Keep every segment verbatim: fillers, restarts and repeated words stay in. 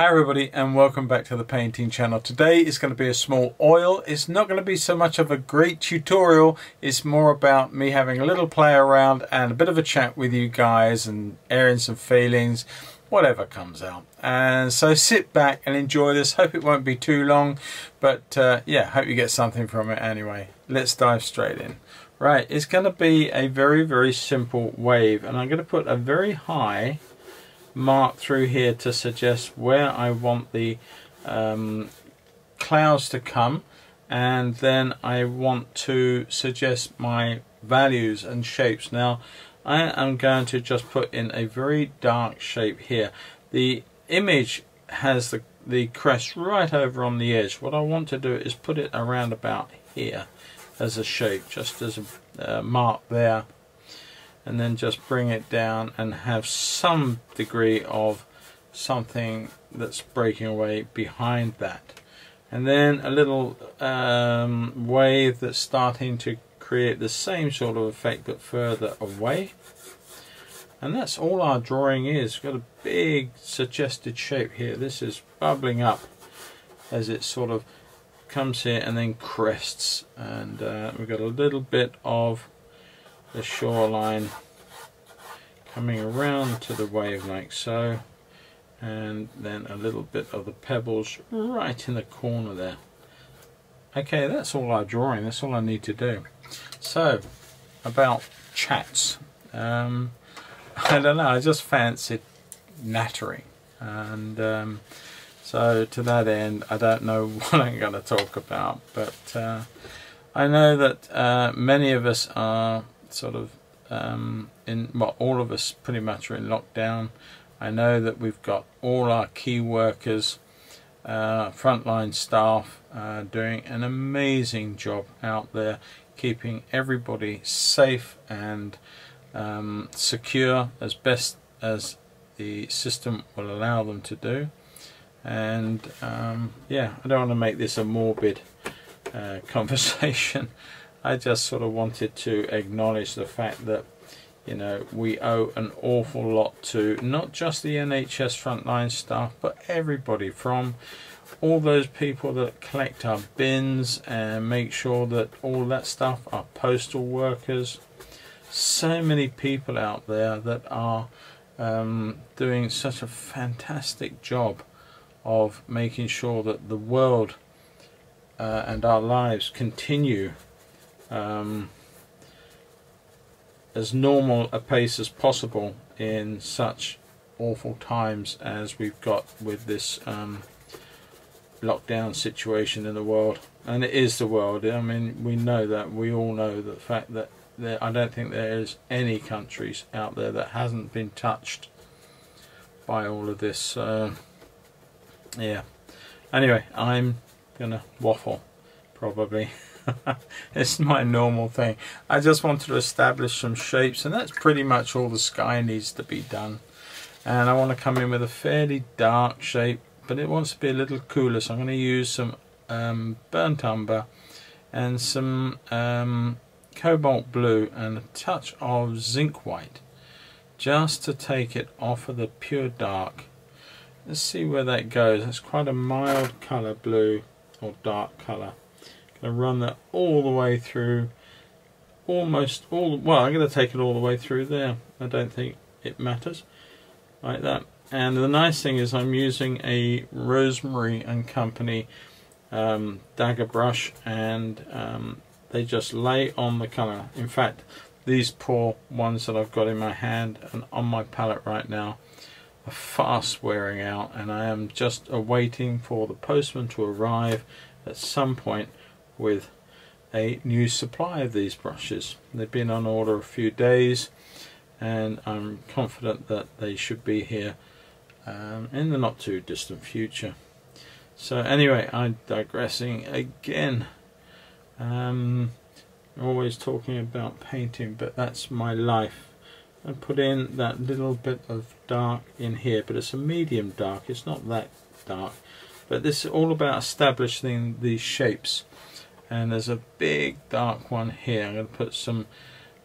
Hi everybody and welcome back to the painting channel. Today is going to be a small oil. It's not going to be so much of a great tutorial. It's more about me having a little play around and a bit of a chat with you guys and airing some feelings, whatever comes out. And so sit back and enjoy this. Hope it won't be too long, but uh, yeah, hope you get something from it anyway. Let's dive straight in. Right, it's going to be a very, very simple wave, and I'm going to put a very high mark through here to suggest where I want the um, clouds to come, and then I want to suggest my values and shapes. Now I am going to just put in a very dark shape here. The image has the, the crest right over on the edge. What I want to do is put it around about here as a shape, just as a uh, mark there, and then just bring it down and have some degree of something that's breaking away behind that, and then a little um, wave that's starting to create the same sort of effect but further away. And that's all our drawing is. We've got a big suggested shape here. This is bubbling up as it sort of comes here and then crests, and uh, we've got a little bit of the shoreline coming around to the wave like so, and then a little bit of the pebbles right in the corner there. Okay, that's all our drawing, that's all I need to do. So about chats, um, I don't know, I just fancied nattering, and um, so to that end I don't know what I'm going to talk about, but uh, I know that uh, many of us are sort of um, in, well, all of us pretty much are in lockdown. I know that we've got all our key workers, uh, frontline staff, uh, doing an amazing job out there, keeping everybody safe and um, secure as best as the system will allow them to do. And um, yeah, I don't want to make this a morbid uh, conversation. I just sort of wanted to acknowledge the fact that, you know, we owe an awful lot to not just the N H S frontline staff, but everybody, from all those people that collect our bins and make sure that all that stuff, our postal workers, so many people out there that are um, doing such a fantastic job of making sure that the world uh, and our lives continue Um, as normal a pace as possible in such awful times as we've got with this um, lockdown situation in the world. And it is the world. I mean, we know that, we all know the fact that there, I don't think there is any countries out there that hasn't been touched by all of this. Uh, yeah, anyway, I'm gonna waffle probably. It's my normal thing. I just wanted to establish some shapes, and that's pretty much all the sky needs to be done. And I want to come in with a fairly dark shape, but it wants to be a little cooler, so I'm going to use some um, burnt umber and some um, cobalt blue and a touch of zinc white, just to take it off of the pure dark. Let's see where that goes. That's quite a mild colour, blue or dark colour. Going to run that all the way through, almost all, well, I'm going to take it all the way through there. I don't think it matters, like that. And the nice thing is I'm using a Rosemary and Company um, dagger brush, and um, they just lay on the colour. In fact, these poor ones that I've got in my hand and on my palette right now are fast wearing out, and I am just awaiting for the postman to arrive at some point with a new supply of these brushes. They've been on order a few days, and I'm confident that they should be here um, in the not too distant future. So anyway, I'm digressing again. Um, always talking about painting, but that's my life. I put in that little bit of dark in here, but it's a medium dark, it's not that dark. But this is all about establishing these shapes. And there's a big dark one here. I'm going to put some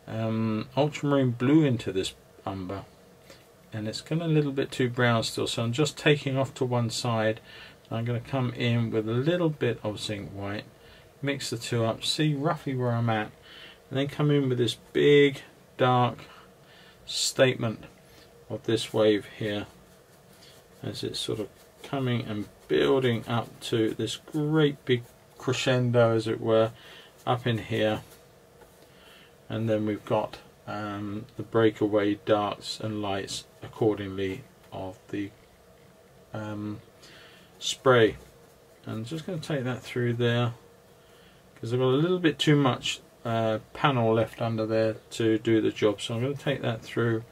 um, ultramarine blue into this umber and it's gone a little bit too brown still, so I'm just taking off to one side. I'm going to come in with a little bit of zinc white, mix the two up, see roughly where I'm at, and then come in with this big dark statement of this wave here as it's sort of coming and building up to this great big crescendo, as it were, up in here. And then we've got um, the breakaway darks and lights accordingly of the um, spray. I'm just going to take that through there because I've got a little bit too much uh, panel left under there to do the job, so I'm going to take that through,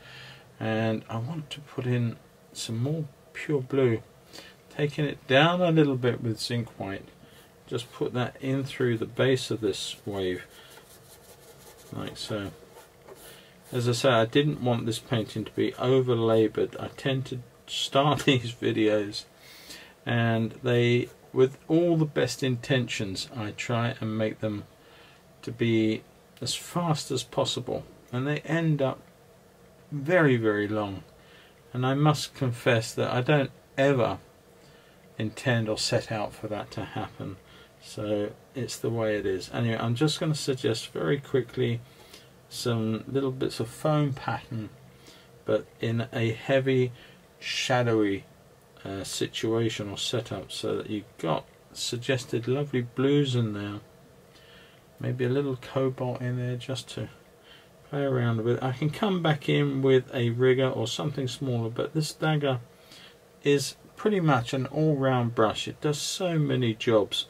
and I want to put in some more pure blue, taking it down a little bit with zinc white. Just put that in through the base of this wave, like so. As I say, I didn't want this painting to be over laboured. I tend to start these videos, and they, with all the best intentions, I try and make them to be as fast as possible, and they end up very, very long. And I must confess that I don't ever intend or set out for that to happen, so it's the way it is. Anyway, I'm just going to suggest very quickly some little bits of foam pattern, but in a heavy shadowy uh, situation or setup, so that you've got suggested lovely blues in there, maybe a little cobalt in there just to play around with. I can come back in with a rigger or something smaller, but this dagger is pretty much an all-round brush. It does so many jobs,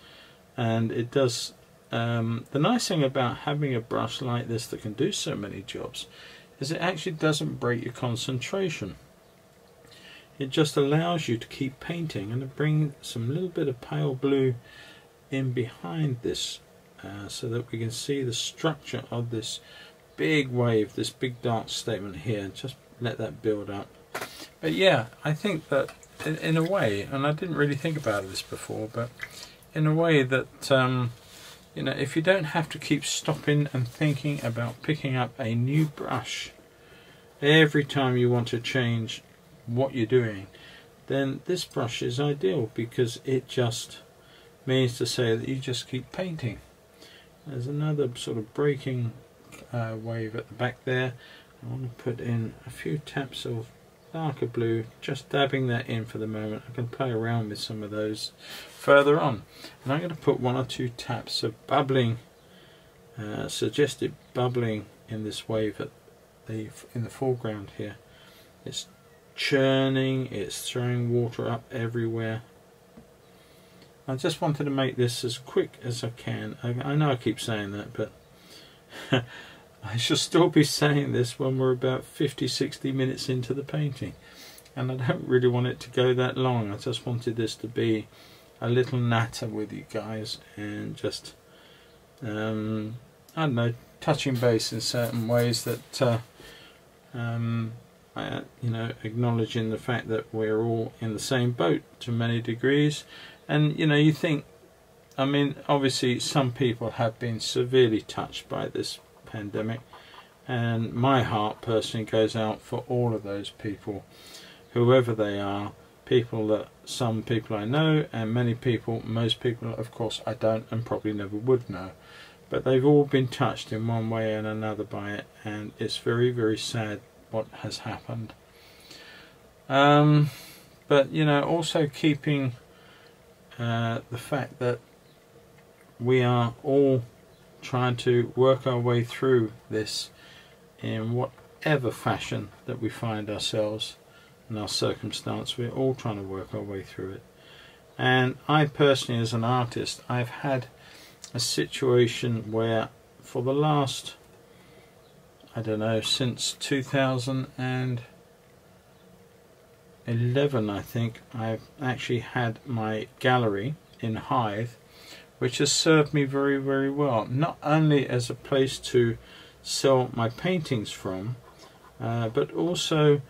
and it does um, the nice thing about having a brush like this that can do so many jobs is it actually doesn't break your concentration. It just allows you to keep painting and to bring some little bit of pale blue in behind this uh, so that we can see the structure of this big wave, this big dark statement here. Just let that build up. But yeah, I think that in, in a way, and I didn't really think about this before, but in a way that um, you know, if you don't have to keep stopping and thinking about picking up a new brush every time you want to change what you're doing, then this brush is ideal, because it just means to say that you just keep painting. There's another sort of breaking uh, wave at the back there. I want to put in a few taps of darker blue, just dabbing that in for the moment. I can play around with some of those further on, and I'm going to put one or two taps of bubbling, uh, suggested bubbling in this wave at the in the foreground here. It's churning, it's throwing water up everywhere. I just wanted to make this as quick as I can. I, I know I keep saying that, but I shall still be saying this when we're about fifty sixty minutes into the painting, and I don't really want it to go that long. I just wanted this to be a little natter with you guys, and just um, I don't know, touching base in certain ways that uh, um, I, you know, acknowledging the fact that we're all in the same boat to many degrees. And you know, you think, I mean, obviously some people have been severely touched by this pandemic, and my heart personally goes out for all of those people, whoever they are. People that, some people I know, and many people, most people of course I don't and probably never would know, but they've all been touched in one way and another by it, and it's very, very sad what has happened. Um, but you know, also keeping uh, the fact that we are all trying to work our way through this in whatever fashion that we find ourselves in our circumstance. We're all trying to work our way through it. And I personally, as an artist, I've had a situation where for the last, I don't know, since two thousand eleven I think, I've actually had my gallery in Hythe, which has served me very, very well, not only as a place to sell my paintings from, uh, but also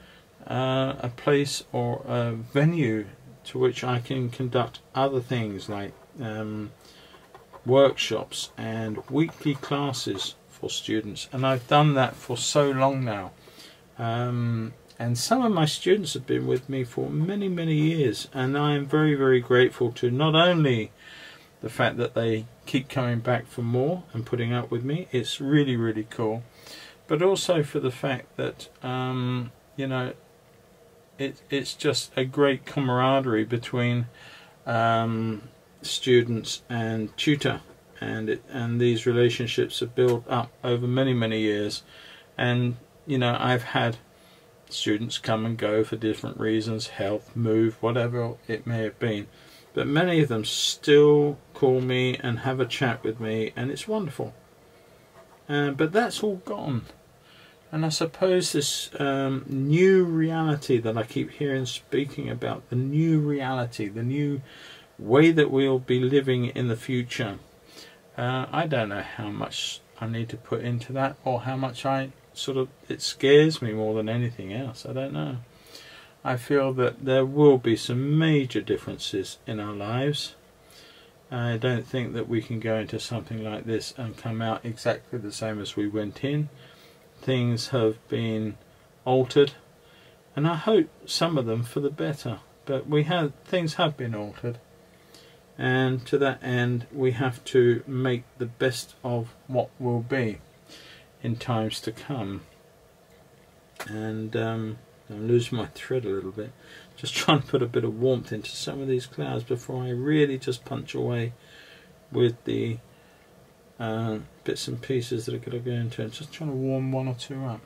uh, a place or a venue to which I can conduct other things like um, workshops and weekly classes for students. And I've done that for so long now, um, And some of my students have been with me for many, many years, and I am very, very grateful to not only the fact that they keep coming back for more and putting up with me, it's really, really cool, but also for the fact that, um, you know, it, it's just a great camaraderie between um, students and tutor, and, it, and these relationships have built up over many, many years. And, you know, I've had students come and go for different reasons, health, move, whatever it may have been, but many of them still call me and have a chat with me, and it's wonderful. Uh, but that's all gone, and I suppose this um, new reality that I keep hearing speaking about, the new reality, the new way that we'll be living in the future, uh, I don't know how much I need to put into that, or how much I sort of, it scares me more than anything else. I don't know. I feel that there will be some major differences in our lives. I don't think that we can go into something like this and come out exactly the same as we went in. Things have been altered, and I hope some of them for the better, but we have, things have been altered, and to that end we have to make the best of what will be in times to come. And um, I'm losing my thread a little bit, just trying to put a bit of warmth into some of these clouds before I really just punch away with the uh, bits and pieces that are going to go into it. Just trying to warm one or two up.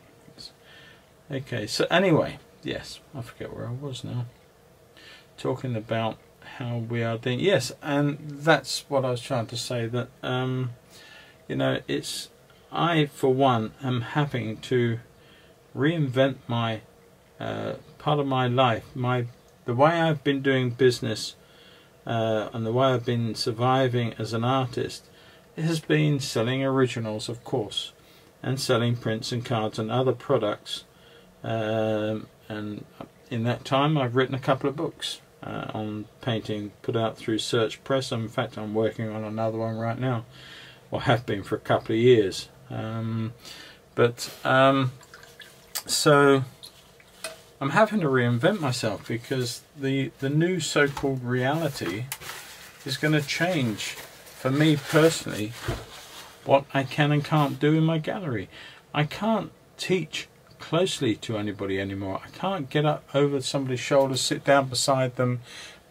Okay, so anyway, yes, I forget where I was now, talking about how we are doing. Yes, and that's what I was trying to say, that um, you know, it's, I, for one, am having to reinvent my uh, part of my life, my the way I've been doing business, uh, and the way I've been surviving as an artist. It has been selling originals, of course, and selling prints and cards and other products. Um, and in that time, I've written a couple of books uh, on painting, put out through Search Press. In fact, I'm working on another one right now, or have been for a couple of years. Um, but um, so I'm having to reinvent myself, because the the new so-called reality is going to change for me personally what I can and can't do in my gallery. I can't teach closely to anybody anymore. I can't get up over somebody's shoulders, sit down beside them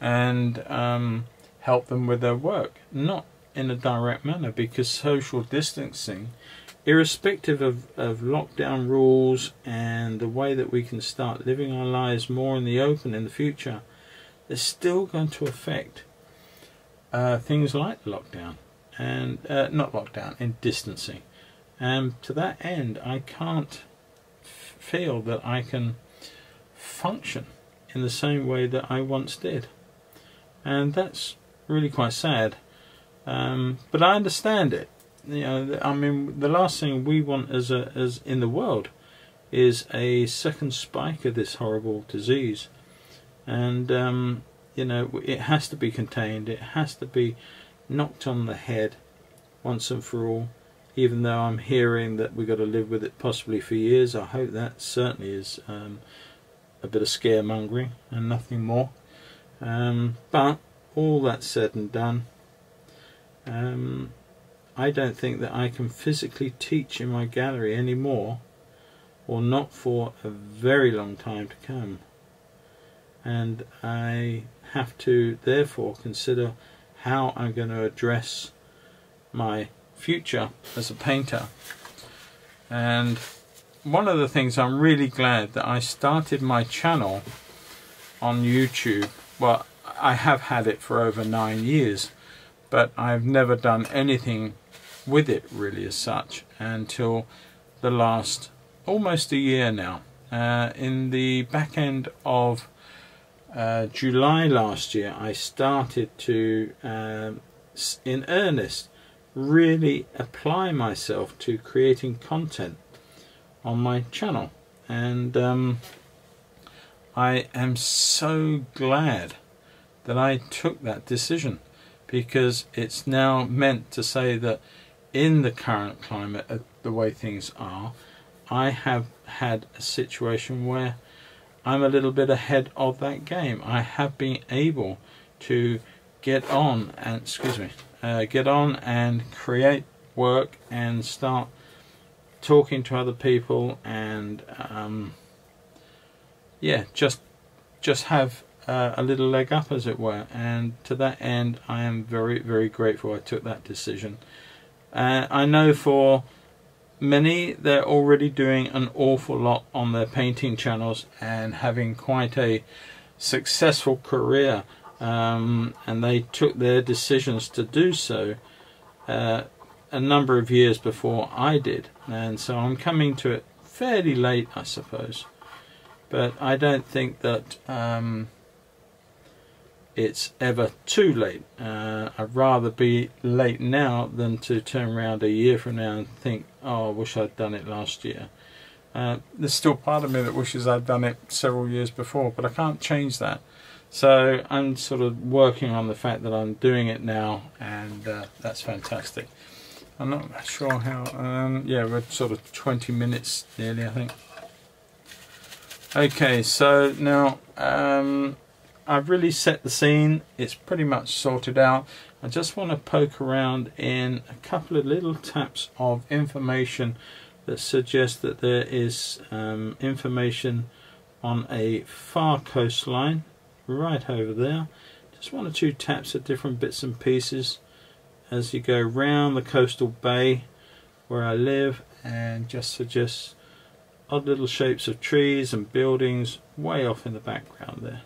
and um, help them with their work, not in a direct manner, because social distancing, irrespective of, of lockdown rules and the way that we can start living our lives more in the open in the future, is still going to affect uh, things like lockdown and uh, not lockdown and distancing. And to that end, I can't feel that I can function in the same way that I once did, and that's really quite sad. Um, but I understand it. You know, I mean, the last thing we want as a as in the world is a second spike of this horrible disease, and um, you know, it has to be contained. It has to be knocked on the head once and for all. Even though I'm hearing that we've got to live with it possibly for years, I hope that certainly is um, a bit of scaremongering and nothing more. Um, but all that said and done, Um, I don't think that I can physically teach in my gallery anymore, or not for a very long time to come, and I have to therefore consider how I'm going to address my future as a painter. And one of the things, I'm really glad that I started my channel on YouTube. Well, I have had it for over nine years, but I've never done anything with it really as such until the last almost a year now. Uh, in the back end of uh, July last year, I started to um, in earnest really apply myself to creating content on my channel, and um, I am so glad that I took that decision, because it's now meant to say that in the current climate, uh, the way things are, I have had a situation where I'm a little bit ahead of that game. I have been able to get on and excuse me, uh, get on and create work and start talking to other people, and um, yeah, just just have uh, a little leg up, as it were. And to that end, I am very, very grateful I took that decision. Uh, I know for many, they're already doing an awful lot on their painting channels and having quite a successful career, um, and they took their decisions to do so uh, a number of years before I did, and so I'm coming to it fairly late, I suppose. But I don't think that um, it's ever too late. Uh, I'd rather be late now than to turn around a year from now and think, oh, I wish I'd done it last year. Uh, there's still part of me that wishes I'd done it several years before, but I can't change that. So I'm sort of working on the fact that I'm doing it now, and uh, that's fantastic. I'm not sure how, um, yeah, we're sort of twenty minutes nearly, I think. Okay, so now um, I've really set the scene. It's pretty much sorted out. I just want to poke around in a couple of little taps of information that suggests that there is um, information on a far coastline right over there. Just one or two taps of different bits and pieces as you go round the coastal bay where I live, and just suggests odd little shapes of trees and buildings way off in the background there.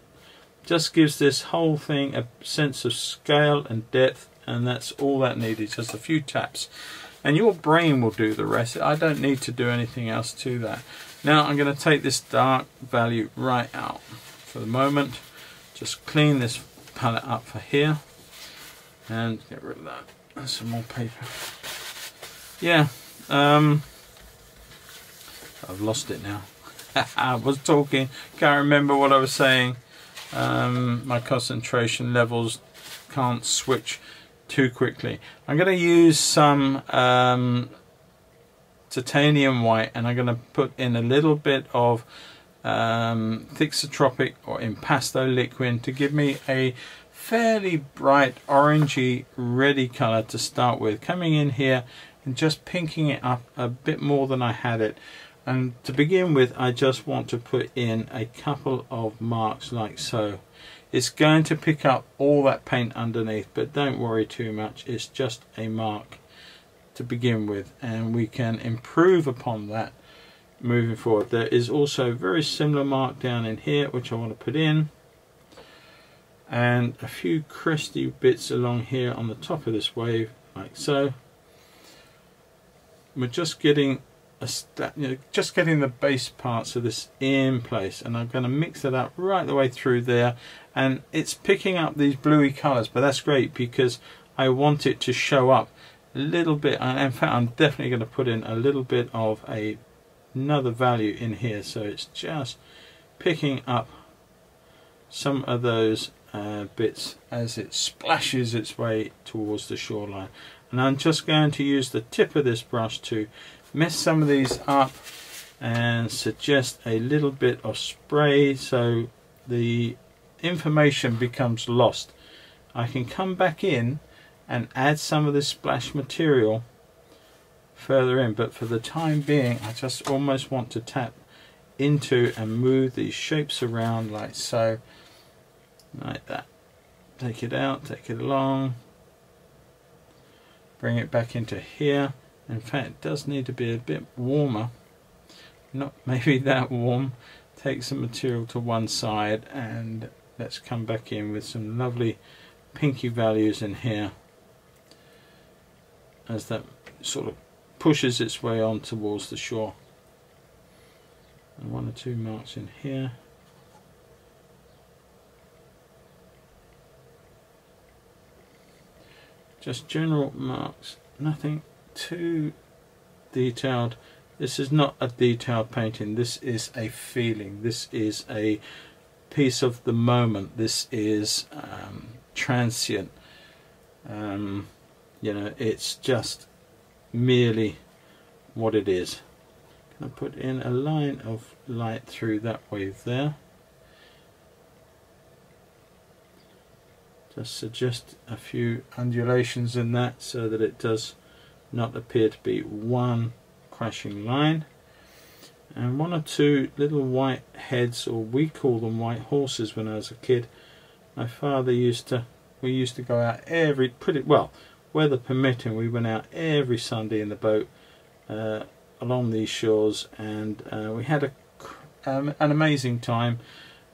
Just gives this whole thing a sense of scale and depth, and that's all that needed, just a few taps. And your brain will do the rest. I don't need to do anything else to that. Now I'm going to take this dark value right out for the moment. Just clean this palette up for here and get rid of that. That's some more paper. Yeah, um, I've lost it now. I was talking, can't remember what I was saying. Um, my concentration levels can't switch too quickly. I'm going to use some um, titanium white, and I'm going to put in a little bit of um, thixotropic or impasto liquid to give me a fairly bright orangey ready colour to start with, coming in here and just pinking it up a bit more than I had it. And to begin with, I just want to put in a couple of marks like so. It's going to pick up all that paint underneath, but don't worry too much. It's just a mark to begin with, and we can improve upon that moving forward. There is also a very similar mark down in here which I want to put in, and a few crusty bits along here on the top of this wave like so. We're just getting a st you know, just getting the base parts of this in place, and I'm going to mix it up right the way through there, and it's picking up these bluey colours, but that's great because I want it to show up a little bit. And in fact, I'm definitely going to put in a little bit of a, another value in here, so it's just picking up some of those uh, bits as it splashes its way towards the shoreline. And I'm just going to use the tip of this brush to mess some of these up and suggest a little bit of spray, so the information becomes lost. I can come back in and add some of this splash material further in, but for the time being I just almost want to tap into and move these shapes around like so, like that. Take it out, take it along, bring it back into here. In fact, it does need to be a bit warmer, not maybe that warm. Take some material to one side, and let's come back in with some lovely pinky values in here as that sort of pushes its way on towards the shore. And one or two marks in here. Just general marks, nothing too detailed. This is not a detailed painting. This is a feeling. This is a piece of the moment. This is um, transient. Um, you know, it's just merely what it is. Can I put in a line of light through that wave there? Just suggest a few undulations in that so that it does not appear to be one crashing line. And one or two little white heads, or we call them white horses when I was a kid. My father used to, we used to go out every, pretty, well, weather permitting, we went out every Sunday in the boat uh, along these shores, and uh, we had a, um, an amazing time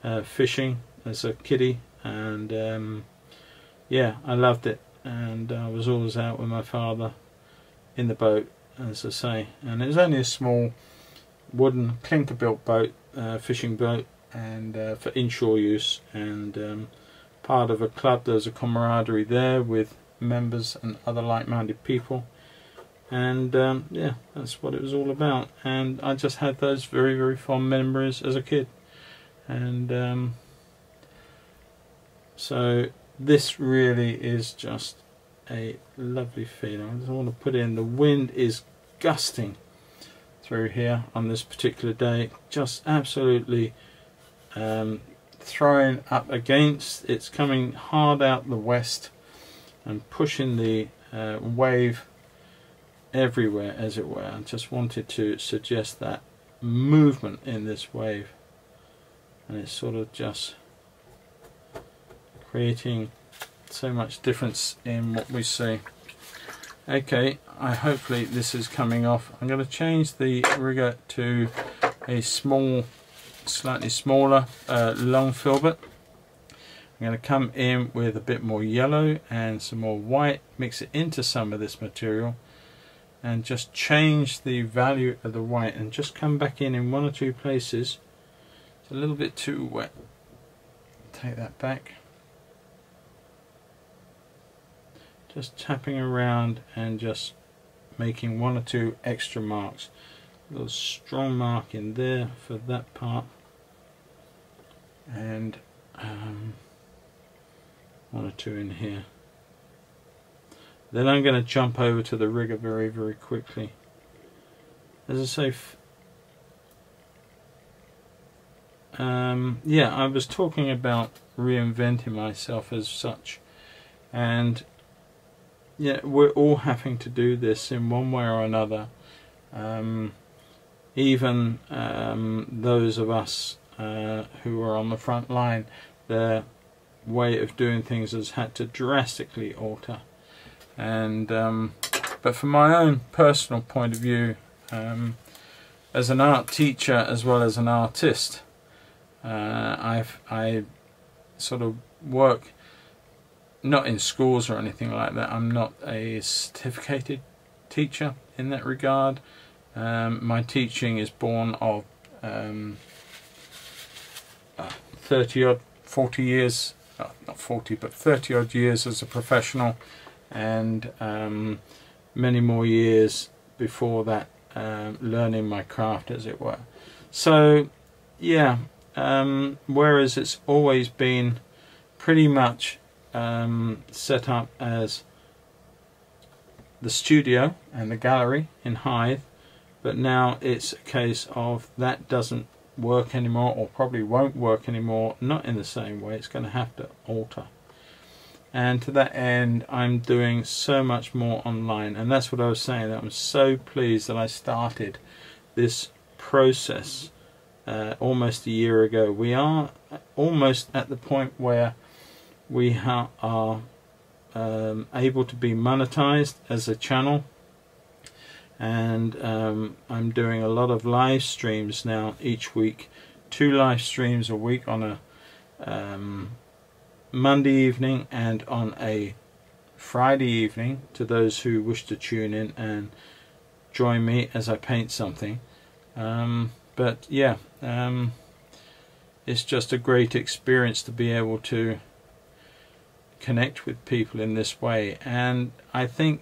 uh, fishing as a kiddie, and um, yeah, I loved it, and I was always out with my father in the boat, as I say. And it was only a small wooden clinker built boat, uh, fishing boat, and uh, for inshore use, and um, part of a club. There was a camaraderie there with members and other like-minded people, and um, yeah, that's what it was all about. And I just had those very very fond memories as a kid, and um, so this really is just a lovely feeling. I just want to put in, the wind is gusting through here on this particular day, just absolutely um, throwing up against, it's coming hard out the west and pushing the uh, wave everywhere, as it were. I just wanted to suggest that movement in this wave, and it's sort of just creating so much difference in what we see. Okay, I hopefully this is coming off. I'm going to change the rigger to a small, slightly smaller uh, long filbert. I'm going to come in with a bit more yellow and some more white, mix it into some of this material, and just change the value of the white, and just come back in in one or two places. It's a little bit too wet. Take that back. Just tapping around and just making one or two extra marks. A little strong mark in there for that part, and um, one or two in here. Then I'm going to jump over to the rigger very very quickly. As I say, f um, yeah, I was talking about reinventing myself as such, and yeah, we're all having to do this in one way or another. Um, even um, those of us uh, who are on the front line, their way of doing things has had to drastically alter. And um, but from my own personal point of view, um, as an art teacher as well as an artist, uh, I've I sort of work. Not in schools or anything like that. I'm not a certificated teacher in that regard. Um, my teaching is born of um, thirty odd, forty years, not forty, but thirty odd years as a professional, and um, many more years before that um, learning my craft, as it were. So yeah, um, whereas it's always been pretty much Um, set up as the studio and the gallery in Hythe, but now it's a case of that doesn't work anymore, or probably won't work anymore, not in the same way. It's going to have to alter, and to that end I'm doing so much more online, and that's what I was saying, that I'm so pleased that I started this process uh, almost a year ago. We are almost at the point where we ha are um, able to be monetized as a channel, and um, I'm doing a lot of live streams now each week, two live streams a week, on a um, Monday evening and on a Friday evening, to those who wish to tune in and join me as I paint something. Um, but yeah, um, it's just a great experience to be able to connect with people in this way. And I think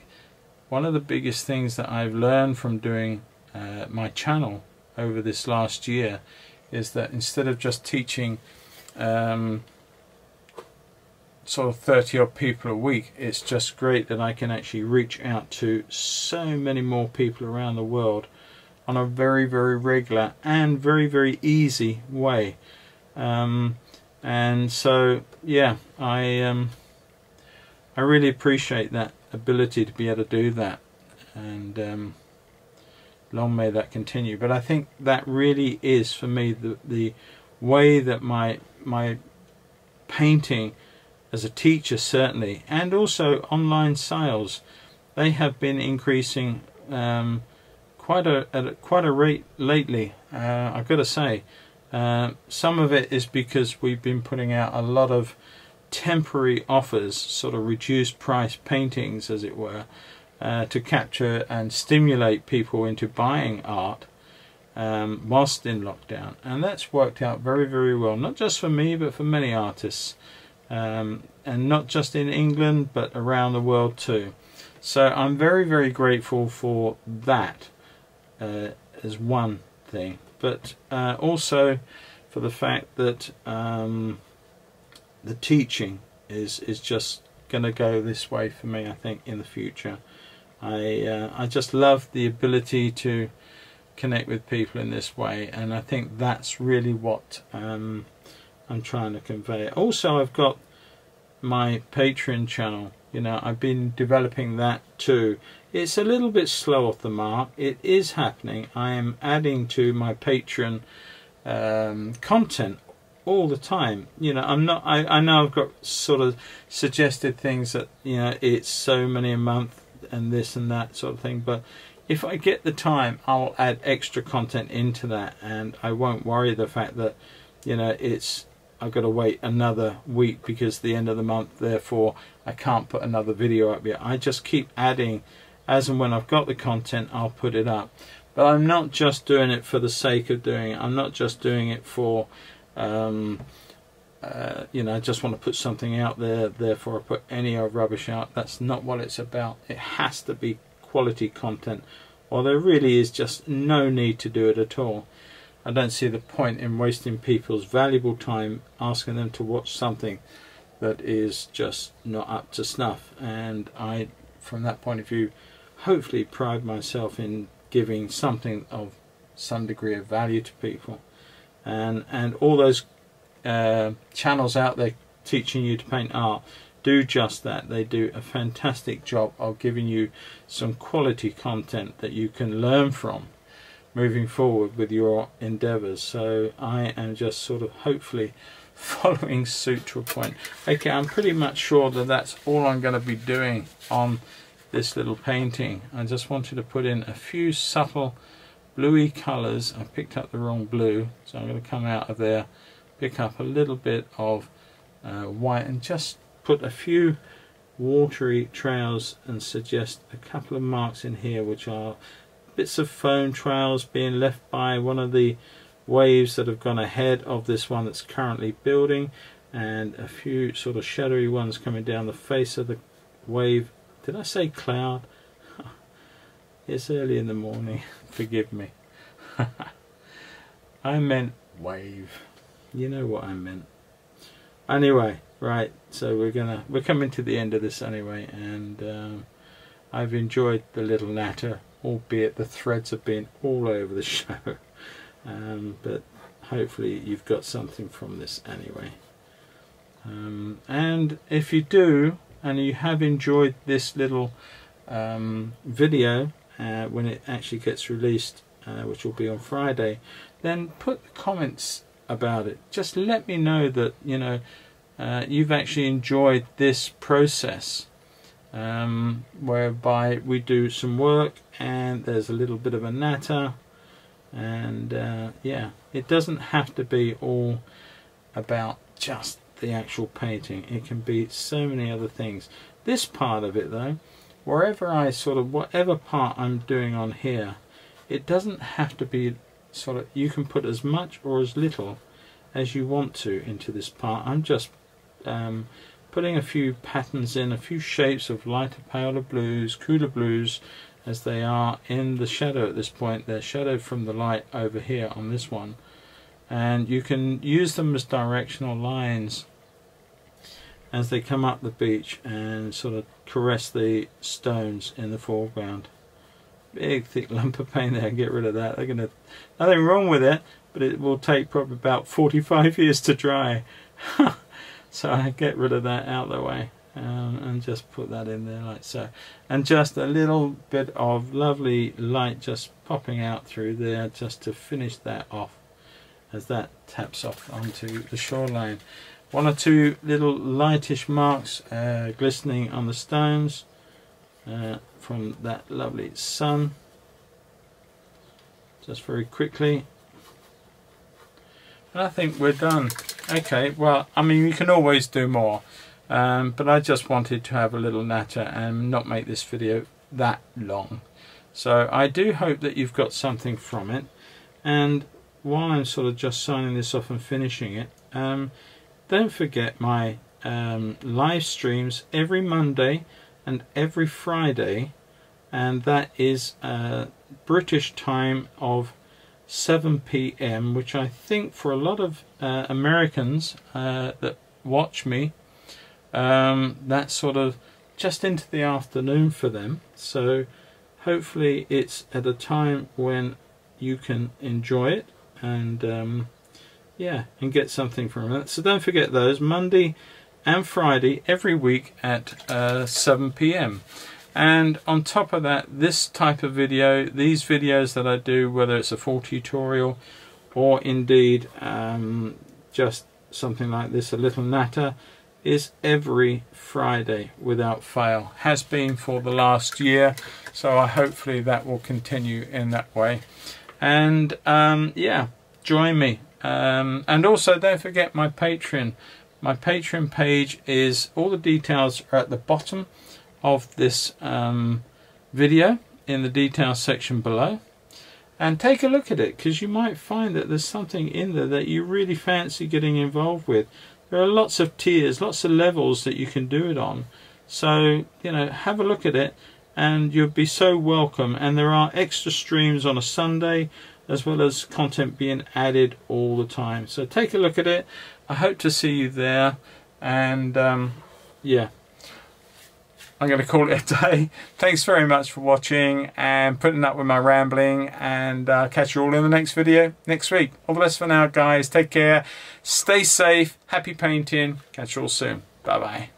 one of the biggest things that I've learned from doing uh, my channel over this last year is that instead of just teaching um, sort of thirty odd people a week, it's just great that I can actually reach out to so many more people around the world on a very very regular and very very easy way. Um, and so yeah, I um I really appreciate that ability to be able to do that, and um, long may that continue. But I think that really is for me the the way that my my painting as a teacher, certainly, and also online sales, they have been increasing um, quite a at a, quite a rate lately. Uh, I've got to say, uh, some of it is because we've been putting out a lot of temporary offers, sort of reduced price paintings, as it were, uh, to capture and stimulate people into buying art um, whilst in lockdown, and that's worked out very, very well. Not just for me, but for many artists, um, and not just in England, but around the world too. So I'm very, very grateful for that uh, as one thing, but uh, also for the fact that um, the teaching is is just going to go this way for me, I think, in the future. I uh, I just love the ability to connect with people in this way, and I think that's really what um, I'm trying to convey. Also, I've got my Patreon channel. You know, I've been developing that too. It's a little bit slow off the mark. It is happening. I am adding to my Patreon um, content all the time. You know, I'm not, I, I know I've got sort of suggested things that, you know, it's so many a month and this and that sort of thing, but if I get the time, I'll add extra content into that, and I won't worry the fact that, you know, it's, I've got to wait another week because the end of the month, therefore I can't put another video up yet. I just keep adding as and when I've got the content, I'll put it up. But I'm not just doing it for the sake of doing it. I'm not just doing it for Um, uh, you know, I just want to put something out there, therefore I put any old rubbish out. That's not what it's about. It has to be quality content, or there really is just no need to do it at all. I don't see the point in wasting people's valuable time asking them to watch something that is just not up to snuff. And I, from that point of view, hopefully pride myself in giving something of some degree of value to people. And, and all those uh, channels out there teaching you to paint art do just that. They do a fantastic job of giving you some quality content that you can learn from moving forward with your endeavours. So I am just sort of hopefully following suit to a point. Okay, I'm pretty much sure that that's all I'm going to be doing on this little painting. I just wanted to put in a few subtle bluey colours. I picked up the wrong blue, so I'm going to come out of there, pick up a little bit of uh, white, and just put a few watery trails and suggest a couple of marks in here, which are bits of foam trails being left by one of the waves that have gone ahead of this one that's currently building, and a few sort of shadowy ones coming down the face of the wave. Did I say cloud? It's early in the morning, forgive me. I meant wave. You know what I meant. Anyway, right, so we're gonna we're coming to the end of this anyway, and um, I've enjoyed the little natter, albeit the threads have been all over the show. Um, but hopefully you've got something from this anyway. Um, and if you do, and you have enjoyed this little um, video, Uh, when it actually gets released, uh, which will be on Friday, then put the comments about it. Just let me know that, you know, uh, you've actually enjoyed this process, um, whereby we do some work and there's a little bit of a natter, and uh, yeah, it doesn't have to be all about just the actual painting. It can be so many other things. This part of it though, wherever I sort of, whatever part I'm doing on here, it doesn't have to be sort of, you can put as much or as little as you want to into this part. I'm just um, putting a few patterns in, a few shapes of lighter, paler blues, cooler blues, as they are in the shadow at this point. They're shadowed from the light over here on this one. And you can use them as directional lines as they come up the beach and sort of caress the stones in the foreground. Big thick lump of paint there, get rid of that. They're gonna, nothing wrong with it, but it will take probably about forty-five years to dry. So I get rid of that out of the way, Um, and just put that in there like so, and just a little bit of lovely light just popping out through there just to finish that off as that taps off onto the shoreline. One or two little lightish marks uh, glistening on the stones uh, from that lovely sun, just very quickly, and I think we're done. Okay, well, I mean, you can always do more. Um, but I just wanted to have a little natter and not make this video that long. So I do hope that you've got something from it. And while I'm sort of just signing this off and finishing it, um, don't forget my um, live streams every Monday and every Friday, and that is uh, British time of seven P M, which I think for a lot of uh, Americans uh, that watch me, Um, that's sort of just into the afternoon for them, so hopefully it's at a time when you can enjoy it and um, yeah, and get something from it. So don't forget those, Monday and Friday every week at uh, seven P M And on top of that, this type of video, these videos that I do, whether it's a full tutorial or indeed um, just something like this, a little natter, is every Friday without fail, has been for the last year, so I hopefully that will continue in that way. And um, yeah, join me, um, and also don't forget my Patreon. My Patreon page is, all the details are at the bottom of this um, video in the details section below, and take a look at it, because you might find that there's something in there that you really fancy getting involved with. There are lots of tiers, lots of levels that you can do it on. So, you know, have a look at it and you'll be so welcome. And there are extra streams on a Sunday, as well as content being added all the time. So take a look at it. I hope to see you there. And, um, yeah, I'm going to call it a day. Thanks very much for watching and putting up with my rambling, and uh, catch you all in the next video next week. All the best for now, guys. Take care. Stay safe. Happy painting. Catch you all soon. Bye-bye.